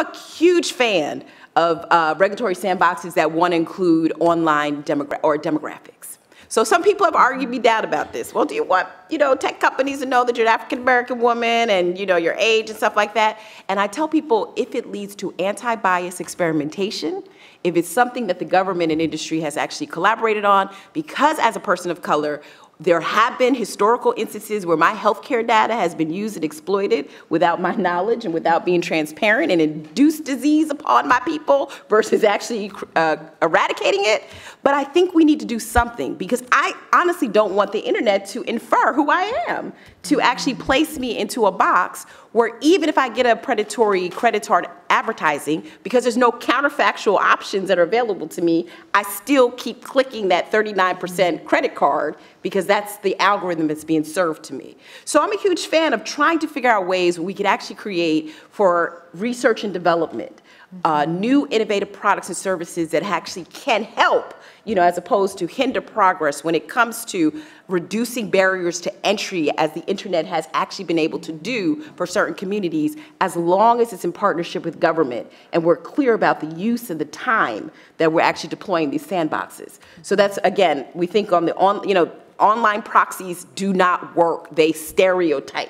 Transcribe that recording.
a huge fan of regulatory sandboxes that want to include online demographics. So some people have argued me down about this. Well, do you want, you know, tech companies to know that you're an African-American woman and, you know, your age and stuff like that? And I tell people, if it leads to anti-bias experimentation, if it's something that the government and industry has actually collaborated on, because as a person of color, there have been historical instances where my healthcare data has been used and exploited without my knowledge and without being transparent, and induced disease upon my people versus actually eradicating it. But I think we need to do something, because I honestly don't want the internet to infer who I am, to actually place me into a box where even if I get a predatory credit card advertising, because there's no counterfactual options that are available to me, I still keep clicking that 39% credit card, because that's the algorithm that's being served to me. So I'm a huge fan of trying to figure out ways we could actually create for research and development, new innovative products and services that actually can help, you know, as opposed to hinder progress when it comes to reducing barriers to entry, as the internet has actually been able to do for certain communities, as long as it's in partnership with government and we're clear about the use and the time that we're actually deploying these sandboxes. So that's, again, we think on the, you know, online proxies do not work. They stereotype.